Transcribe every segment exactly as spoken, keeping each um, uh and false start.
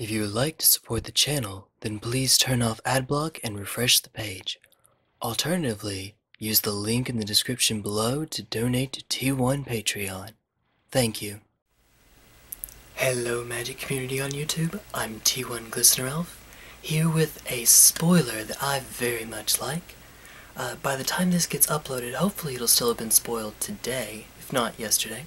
If you would like to support the channel, then please turn off adblock and refresh the page. Alternatively, use the link in the description below to donate to T one Patreon. Thank you. Hello Magic Community on YouTube, I'm T one Glistener Elf, here with a spoiler that I very much like. Uh, by the time this gets uploaded, hopefully it'll still have been spoiled today, if not yesterday.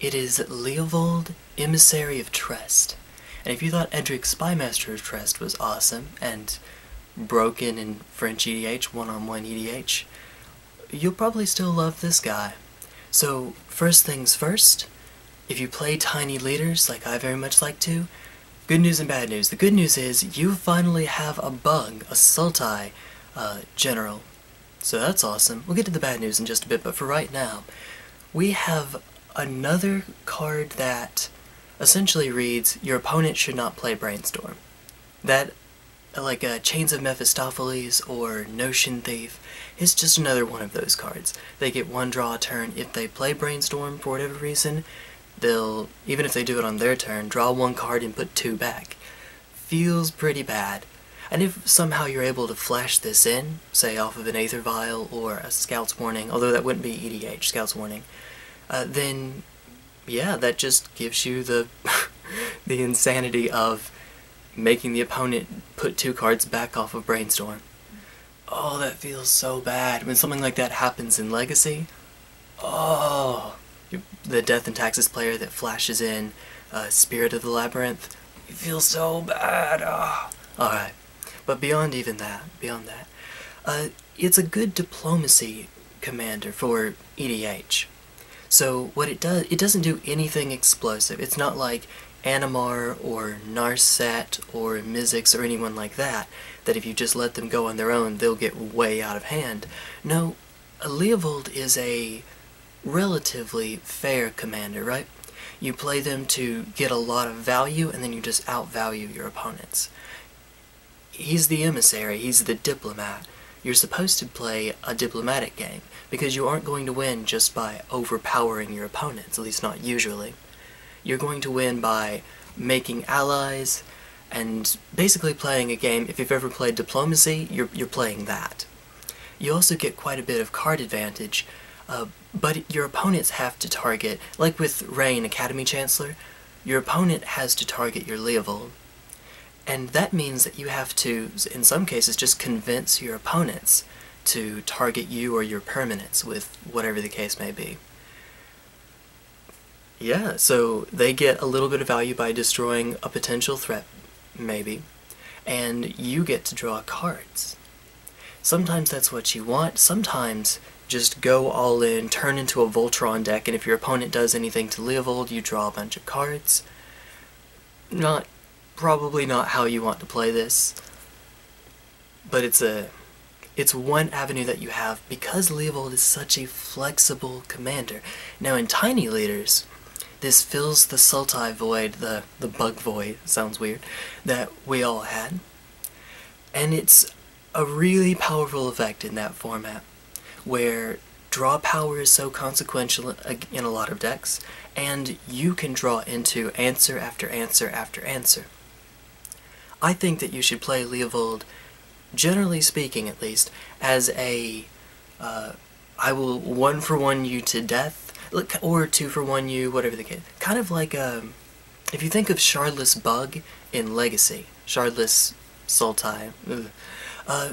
It is Leovold, Emissary of Trest. And if you thought Edric Spymaster of Trest was awesome, and broken in French E D H, one-on-one E D H, you'll probably still love this guy. So, first things first, if you play Tiny Leaders, like I very much like to, good news and bad news. The good news is, you finally have a bug, a Sultai uh, general. So that's awesome. We'll get to the bad news in just a bit, but for right now, we have another card that essentially reads, your opponent should not play Brainstorm. That, like uh, Chains of Mephistopheles or Notion Thief, is just another one of those cards. They get one draw a turn. If they play Brainstorm for whatever reason, they'll, even if they do it on their turn, draw one card and put two back. Feels pretty bad. And if somehow you're able to flash this in, say off of an Aether Vial or a Scout's Warning, although that wouldn't be E D H, Scout's Warning, uh, then yeah, that just gives you the the insanity of making the opponent put two cards back off of Brainstorm. Oh, that feels so bad. When something like that happens in Legacy, oh, the Death and Taxes player that flashes in uh, Spirit of the Labyrinth, you feel so bad. Oh. Alright, but beyond even that, beyond that, uh, it's a good diplomacy commander for E D H. So what it does, it doesn't do anything explosive. It's not like Animar or Narset or Mizzix or anyone like that, that if you just let them go on their own, they'll get way out of hand. No, Leovold is a relatively fair commander, right? You play them to get a lot of value, and then you just outvalue your opponents. He's the emissary, he's the diplomat. You're supposed to play a diplomatic game, because you aren't going to win just by overpowering your opponents, at least not usually. You're going to win by making allies, and basically playing a game, if you've ever played diplomacy, you're, you're playing that. You also get quite a bit of card advantage, uh, but your opponents have to target, like with Rein Academy Chancellor, your opponent has to target your Leovold. And that means that you have to, in some cases, just convince your opponents to target you or your permanents with whatever the case may be. Yeah, so they get a little bit of value by destroying a potential threat, maybe, and you get to draw cards. Sometimes that's what you want, sometimes just go all in, turn into a Voltron deck, and if your opponent does anything to Leovold, you draw a bunch of cards. Not... probably not how you want to play this, but it's a it's one avenue that you have because Leovold is such a flexible commander. Now in Tiny Leaders, this fills the Sultai void, the, the bug void, sounds weird, that we all had, and it's a really powerful effect in that format, where draw power is so consequential in a lot of decks, and you can draw into answer after answer after answer. I think that you should play Leovold, generally speaking at least, as a, uh, I will one for one you to death, or two for one you, whatever the case. Kind of like, um, if you think of Shardless Bug in Legacy, Shardless Sultai, uh,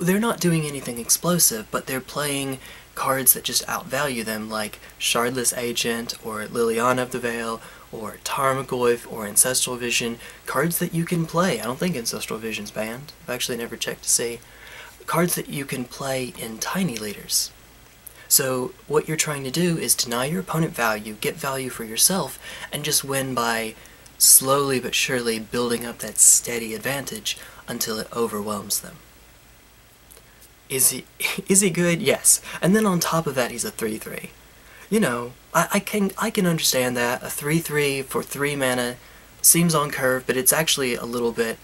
they're not doing anything explosive, but they're playing cards that just outvalue them, like Shardless Agent, or Liliana of the Veil, or Tarmogoyf, or Ancestral Vision, cards that you can play. I don't think Ancestral Vision's banned. I've actually never checked to see. Cards that you can play in Tiny Leaders. So what you're trying to do is deny your opponent value, get value for yourself, and just win by slowly but surely building up that steady advantage until it overwhelms them. Is he, is he good? Yes. And then on top of that, he's a three three. You know, I, I can I can understand that. A three three for three mana seems on curve, but it's actually a little bit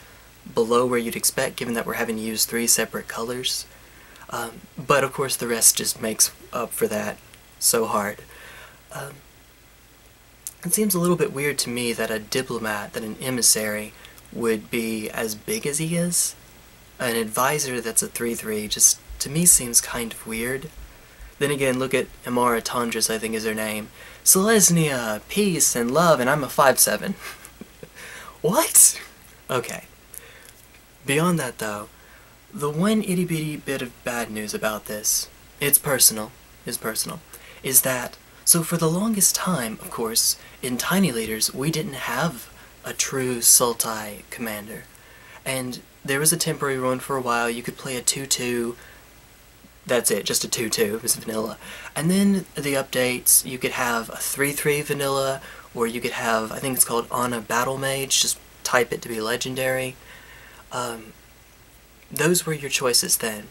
below where you'd expect, given that we're having to use three separate colors. Um, but of course the rest just makes up for that so hard. Um, It seems a little bit weird to me that a diplomat, that an emissary, would be as big as he is. An advisor that's a three three just, to me, seems kind of weird. Then again, look at Amara Tondris, I think is her name. Selesnya, peace and love, and I'm a five seven. What? Okay. Beyond that, though, the one itty-bitty bit of bad news about this, it's personal, is personal, is that, so for the longest time, of course, in Tiny Leaders, we didn't have a true Sultai commander. And there was a temporary run for a while. You could play a two two, that's it, just a two two, it was vanilla. And then the updates, you could have a three three vanilla, or you could have, I think it's called Ana Battlemage, just type it to be legendary. Um, those were your choices then.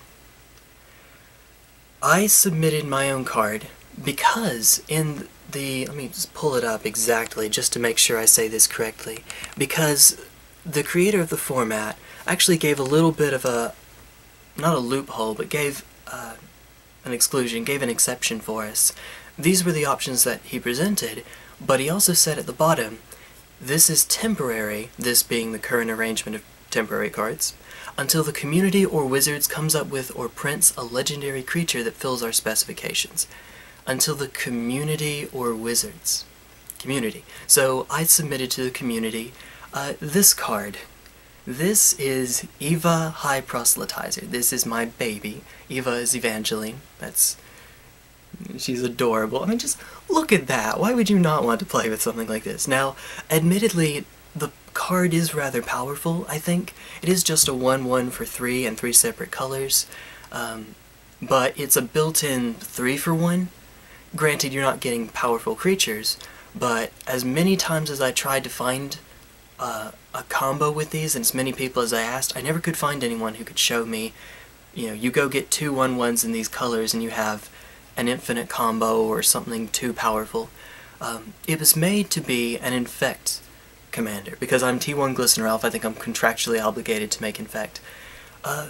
I submitted my own card because in the, let me just pull it up exactly just to make sure I say this correctly, because the creator of the format actually gave a little bit of a, not a loophole, but gave uh, an exclusion, gave an exception for us. These were the options that he presented, but he also said at the bottom, this is temporary, this being the current arrangement of temporary cards, until the community or Wizards comes up with or prints a legendary creature that fills our specifications. Until the community or Wizards. Community. So I submitted to the community uh, this card. This is Eva, High Proselytizer. This is my baby. Eva is Evangeline. That's... she's adorable. I mean, just look at that. Why would you not want to play with something like this? Now, admittedly, the card is rather powerful, I think. It is just a one one for three and three separate colors, um, but it's a built-in three for one. Granted, you're not getting powerful creatures, but as many times as I tried to find uh, a combo with these, and as many people as I asked, I never could find anyone who could show me, you know, you go get two one ones in these colors and you have an infinite combo or something too powerful. Um, it was made to be an Infect commander, because I'm T one GlistenerElf, I think I'm contractually obligated to make Infect. Uh,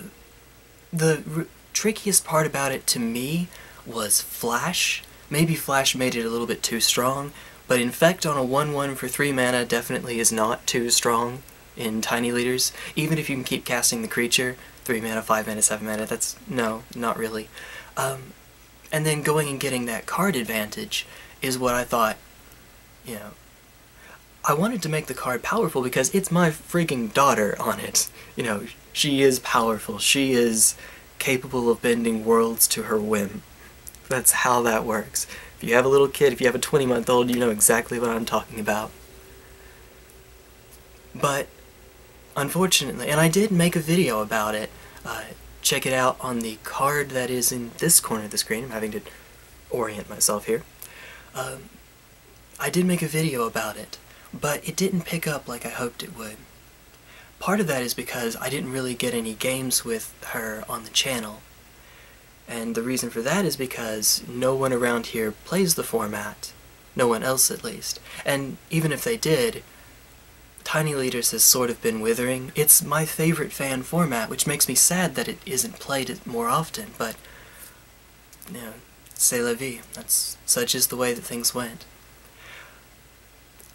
the r trickiest part about it to me was Flash. Maybe Flash made it a little bit too strong, but Infect on a one one for three mana definitely is not too strong in Tiny Leaders. Even if you can keep casting the creature, three mana, five mana, seven mana, that's, no, not really. Um, and then going and getting that card advantage is what I thought, you know, I wanted to make the card powerful because it's my freaking daughter on it. You know, she is powerful. She is capable of bending worlds to her whim. That's how that works. If you have a little kid, if you have a twenty month old, you know exactly what I'm talking about. But, unfortunately, and I did make a video about it. Uh, check it out on the card that is in this corner of the screen. I'm having to orient myself here. Um, I did make a video about it, but it didn't pick up like I hoped it would. Part of that is because I didn't really get any games with her on the channel, and the reason for that is because no one around here plays the format, no one else at least, and even if they did, Tiny Leaders has sort of been withering. It's my favorite fan format, which makes me sad that it isn't played more often, but, you know, c'est la vie, that's, such is the way that things went.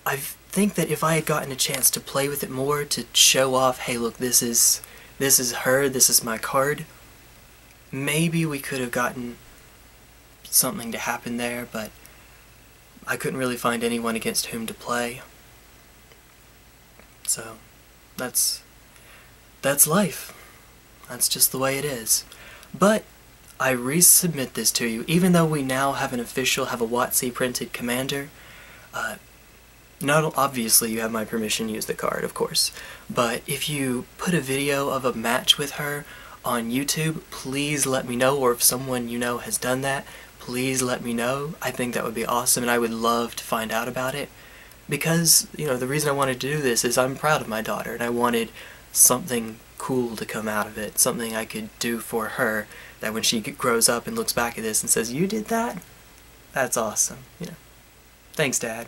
I think that if I had gotten a chance to play with it more, to show off, hey look, this is this is her, this is my card, maybe we could have gotten something to happen there, but I couldn't really find anyone against whom to play. So, that's, that's life. That's just the way it is. But, I resubmit this to you, even though we now have an official, have a WotC printed commander. uh, Not obviously you have my permission to use the card, of course, but if you put a video of a match with her on YouTube, please let me know, or if someone you know has done that, please let me know. I think that would be awesome, and I would love to find out about it, because, you know, the reason I wanted to do this is I'm proud of my daughter, and I wanted something cool to come out of it, something I could do for her, that when she grows up and looks back at this and says, you did that? That's awesome, you know. Thanks, Dad.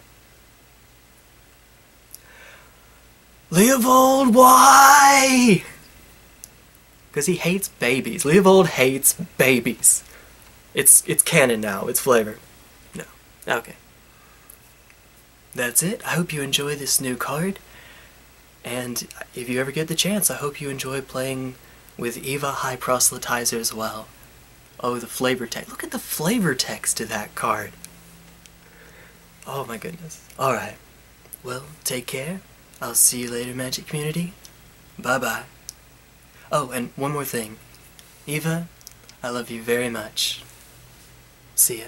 Leovold, why? Because he hates babies. Leovold hates babies. It's it's canon now. It's flavor. No. Okay. that's it. I hope you enjoy this new card, and if you ever get the chance, I hope you enjoy playing with Eva High Proselytizer as well. Oh, the flavor text. Look at the flavor text to that card. Oh my goodness. Alright. Well, take care. I'll see you later, Magic Community. Bye-bye. Oh, and one more thing. Eva, I love you very much. See ya.